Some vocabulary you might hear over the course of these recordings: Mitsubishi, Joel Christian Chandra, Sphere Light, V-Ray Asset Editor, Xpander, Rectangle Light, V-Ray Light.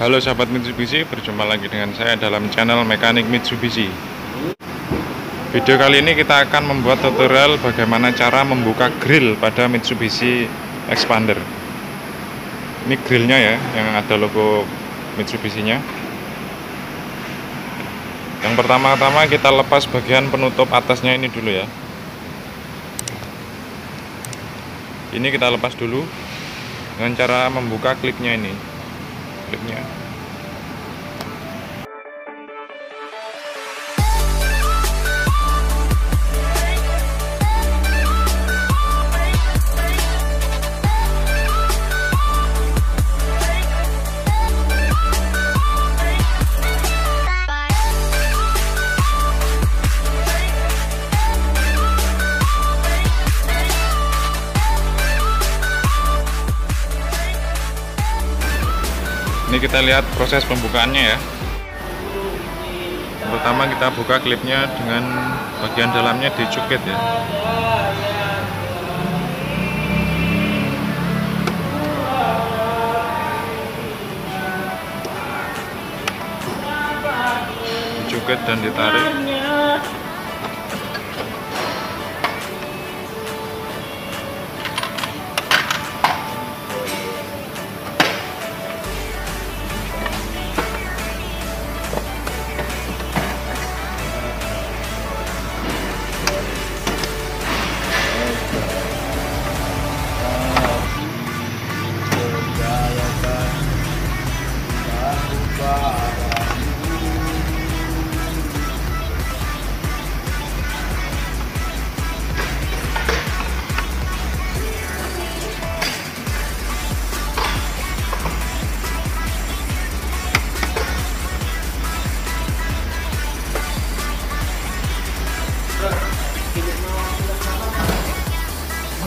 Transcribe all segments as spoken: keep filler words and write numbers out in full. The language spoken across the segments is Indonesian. Halo sahabat Mitsubishi, berjumpa lagi dengan saya dalam channel Mekanik Mitsubishi. Video kali ini kita akan membuat tutorial bagaimana cara membuka grill pada Mitsubishi Expander. Ini grillnya ya, yang ada logo Mitsubishi-nya. Yang pertama-tama kita lepas bagian penutup atasnya ini dulu ya. Ini kita lepas dulu dengan cara membuka klipnya ini. Klipnya. Ini kita lihat proses pembukaannya ya. Pertama kita buka klipnya dengan bagian dalamnya dicukit ya. Dicukit dan ditarik.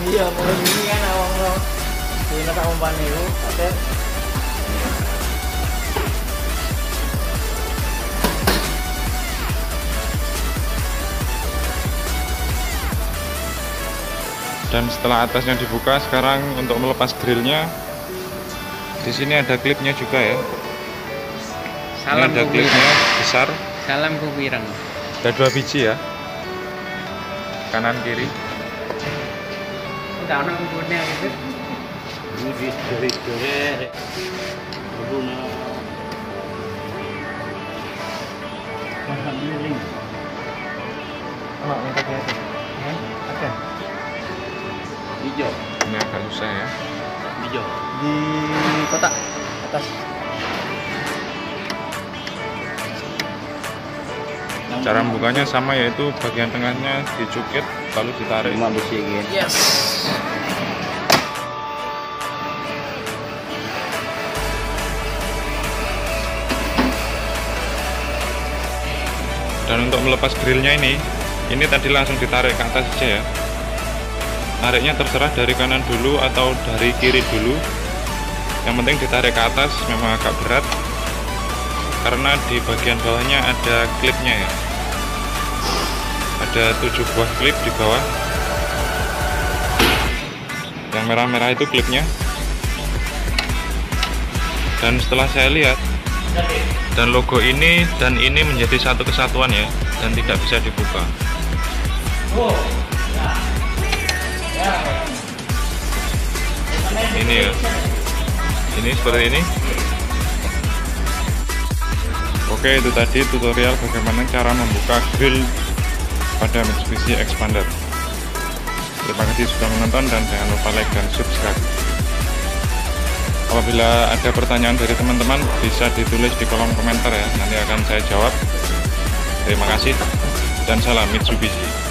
Iya, mau ini kan awang lo, ini tak umpannya lo, ada. Dan setelah atasnya dibuka, sekarang untuk melepas grillnya, di sini ada klipnya juga ya. Salam ini ada klipnya besar. Salam kuwireng. Ada dua biji ya, kanan kiri. Hijau. Ini agak susah ya. Hijau. Di kotak atas. Cara membukanya sama, yaitu bagian tengahnya dicukit lalu ditarik. Yes. Dan untuk melepas grillnya ini, ini tadi langsung ditarik ke atas aja ya. Tariknya terserah dari kanan dulu atau dari kiri dulu. Yang penting ditarik ke atas, memang agak berat karena di bagian bawahnya ada klipnya ya. Ada tujuh buah klip di bawah. Yang merah-merah itu klipnya. Dan setelah saya lihat, dan logo ini dan ini menjadi satu kesatuan ya, dan tidak bisa dibuka. Ini ya. Ini seperti ini. Oke, itu tadi tutorial bagaimana cara membuka grill pada Mitsubishi Expander. Terima kasih sudah menonton dan jangan lupa like dan subscribe. Apabila ada pertanyaan dari teman-teman, bisa ditulis di kolom komentar ya, nanti akan saya jawab. Terima kasih dan salam Mitsubishi.